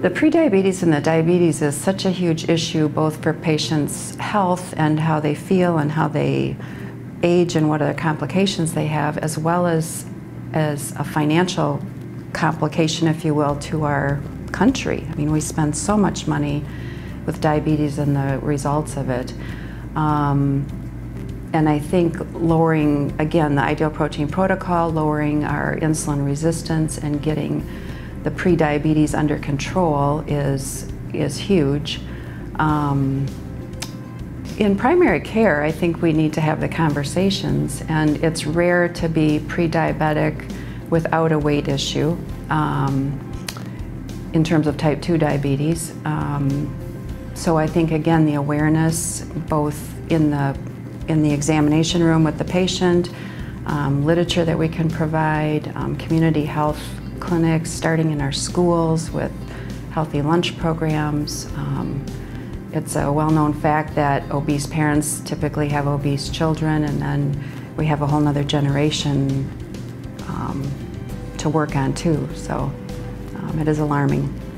The prediabetes and the diabetes is such a huge issue, both for patients' health and how they feel and how they age and what other complications they have, as well as a financial complication, if you will, to our country. I mean, we spend so much money with diabetes and the results of it. And I think lowering, again, the Ideal Protein Protocol, lowering our insulin resistance and getting the prediabetes under control is huge. In primary care, I think we need to have the conversations, and it's rare to be prediabetic without a weight issue in terms of type 2 diabetes. So I think, again, the awareness, both in the examination room with the patient, literature that we can provide, community health clinics, starting in our schools with healthy lunch programs. It's a well-known fact that obese parents typically have obese children, and then we have a whole other generation to work on too, so it is alarming.